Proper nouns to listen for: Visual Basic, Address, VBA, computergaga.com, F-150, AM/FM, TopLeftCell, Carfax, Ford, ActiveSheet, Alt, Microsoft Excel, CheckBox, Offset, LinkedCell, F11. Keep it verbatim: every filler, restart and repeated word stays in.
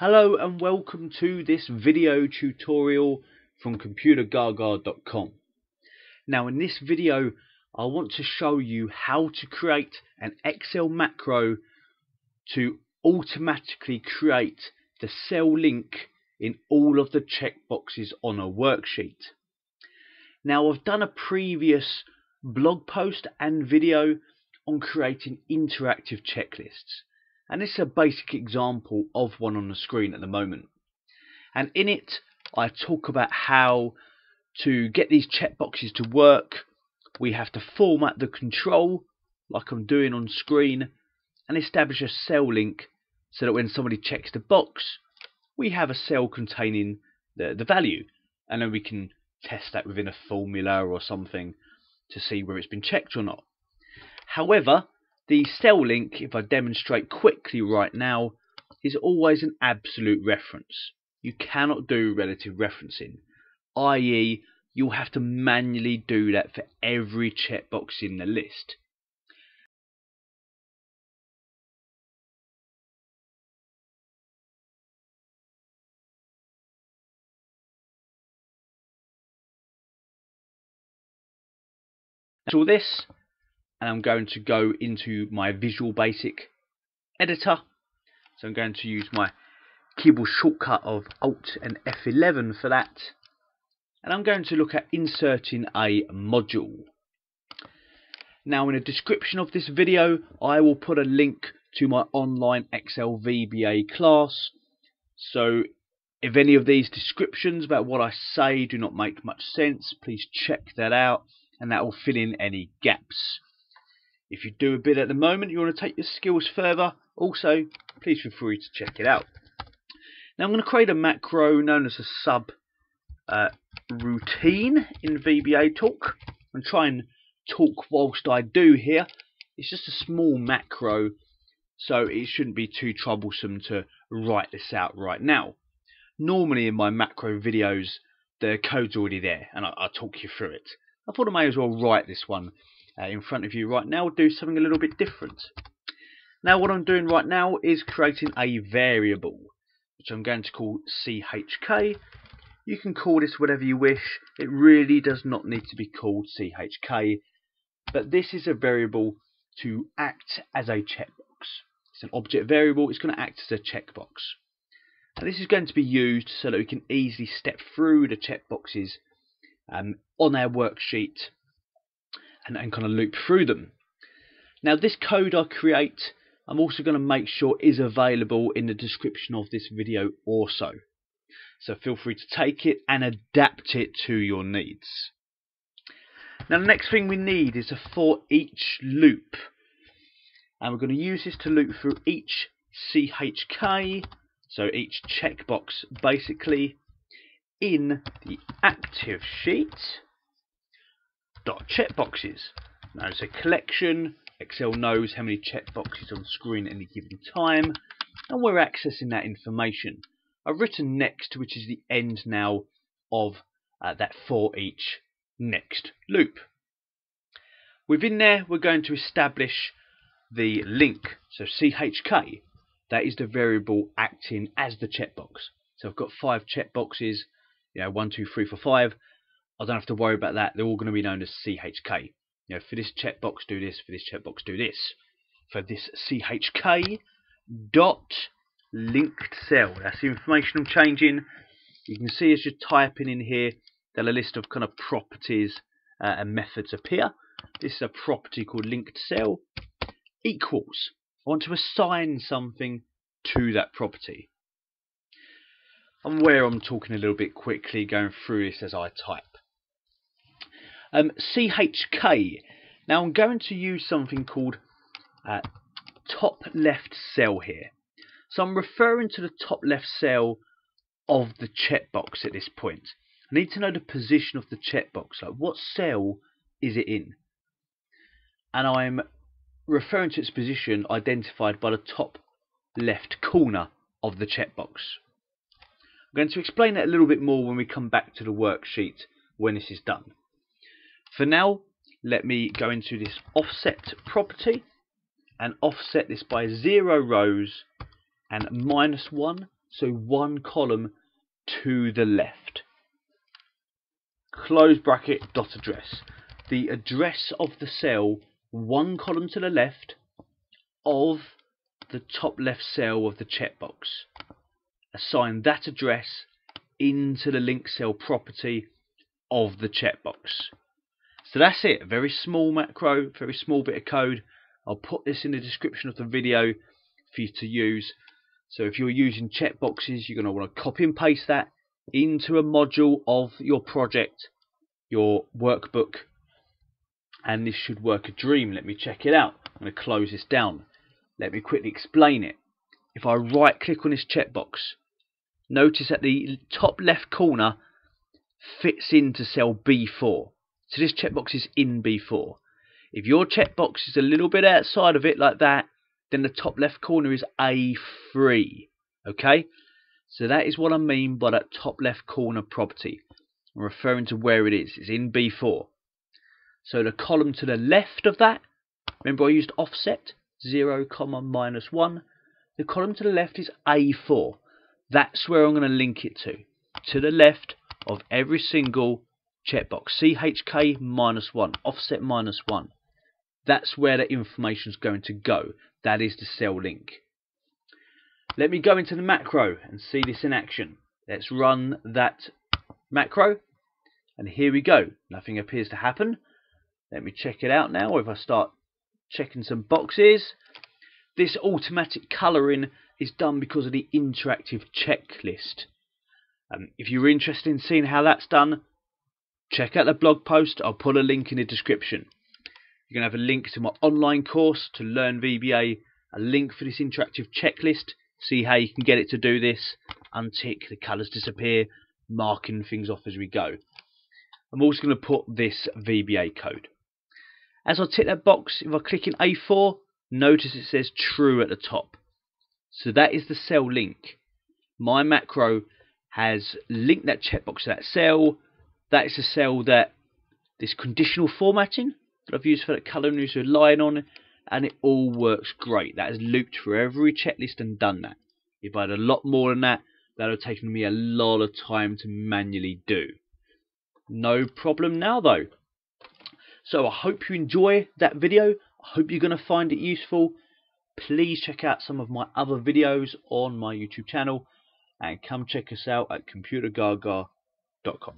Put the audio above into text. Hello and welcome to this video tutorial from computergaga dot com. Now in this video I want to show you how to create an Excel macro to automatically create the cell link in all of the checkboxes on a worksheet. Now I've done a previous blog post and video on creating interactive checklists. And this is a basic example of one on the screen at the moment. And in it, I talk about how to get these checkboxes to work. We have to format the control, like I'm doing on screen, and establish a cell link so that when somebody checks the box, we have a cell containing the, the value. And then we can test that within a formula or something to see whether it's been checked or not. However, the cell link, if I demonstrate quickly right now, is always an absolute reference. You cannot do relative referencing, that is you'll have to manually do that for every checkbox in the list. That's all this. And I'm going to go into my Visual Basic editor. So I'm going to use my keyboard shortcut of Alt and F eleven for that. And I'm going to look at inserting a module. Now in the description of this video, I will put a link to my online Excel V B A class. So if any of these descriptions about what I say do not make much sense, please check that out and that will fill in any gaps. If you do a bit at the moment, you want to take your skills further, also please feel free to check it out. Now I'm going to create a macro known as a sub uh, routine in V B A talk. I'm trying to talk whilst I do here. It's just a small macro, so it shouldn't be too troublesome to write this out right now. Normally in my macro videos, the code's already there and I, I'll talk you through it. I thought I may as well write this one Uh, in front of you right now. We'll do something a little bit different. Now what I'm doing right now is creating a variable, which I'm going to call C H K. You can call this whatever you wish. It really does not need to be called C H K, but this is a variable to act as a checkbox. It's an object variable. It's going to act as a checkbox. And this is going to be used so that we can easily step through the checkboxes um, on our worksheet and kind of loop through them. Now this code I create, I'm also going to make sure is available in the description of this video also. So feel free to take it and adapt it to your needs. Now the next thing we need is a for each loop. And we're going to use this to loop through each C H K, so each checkbox basically, in the active sheet. Checkboxes. Now it's a collection. Excel knows how many checkboxes on screen at any given time, and we're accessing that information. I've written next, which is the end now of uh, that for each next loop. Within there, we're going to establish the link. So C H K, that is the variable acting as the checkbox. So I've got five checkboxes. You know, one, two, three, four, five. I don't have to worry about that. They're all going to be known as C H K. You know, for this checkbox, do this. For this checkbox, do this. For this C H K dot linked cell. That's the information I'm changing. You can see as you're typing in here that a list of kind of properties uh, and methods appear. This is a property called linked cell equals. I want to assign something to that property. I'm aware I'm talking a little bit quickly, going through this as I type. Um, C H K. Now I'm going to use something called uh, top left cell here. So I'm referring to the top left cell of the checkbox at this point. I need to know the position of the checkbox, like what cell is it in? And I'm referring to its position identified by the top left corner of the checkbox. I'm going to explain that a little bit more when we come back to the worksheet when this is done. For now, let me go into this offset property and offset this by zero rows and minus one so one column to the left. Close bracket, dot address. The address of the cell, one column to the left of the top left cell of the checkbox. Assign that address into the link cell property of the checkbox. So that's it, a very small macro, very small bit of code. I'll put this in the description of the video for you to use. So if you're using checkboxes, you're going to want to copy and paste that into a module of your project, your workbook, and this should work a dream. Let me check it out. I'm going to close this down. Let me quickly explain it. If I right click on this checkbox, notice that the top left corner fits into cell B four. So this checkbox is in B four. If your checkbox is a little bit outside of it like that, then the top left corner is A three. Okay? So that is what I mean by that top left corner property. I'm referring to where it is. It's in B four. So the column to the left of that, remember I used offset, zero, minus one. The column to the left is A four. That's where I'm going to link it to. To the left of every single checkbox. C H K minus one, offset minus one. That's where the information is going to go. That is the cell link. Let me go into the macro and see this in action. Let's run that macro. And here we go. Nothing appears to happen. Let me check it out now. If I start checking some boxes, this automatic colouring is done because of the interactive checklist. Um, if you're interested in seeing how that's done, check out the blog post. I'll put a link in the description. You're going to have a link to my online course to learn V B A, a link for this interactive checklist, see how you can get it to do this, untick, the colours disappear, marking things off as we go. I'm also going to put this V B A code. As I tick that box, if I click in A four, notice it says true at the top. So that is the cell link. My macro has linked that checkbox to that cell. That is the cell that this conditional formatting that I've used for that colour news is relying on, and it all works great. That has looped for every checklist and done that. If I had a lot more than that, that would have taken me a lot of time to manually do. No problem now though. So I hope you enjoy that video. I hope you're going to find it useful. Please check out some of my other videos on my YouTube channel and come check us out at computergaga dot com.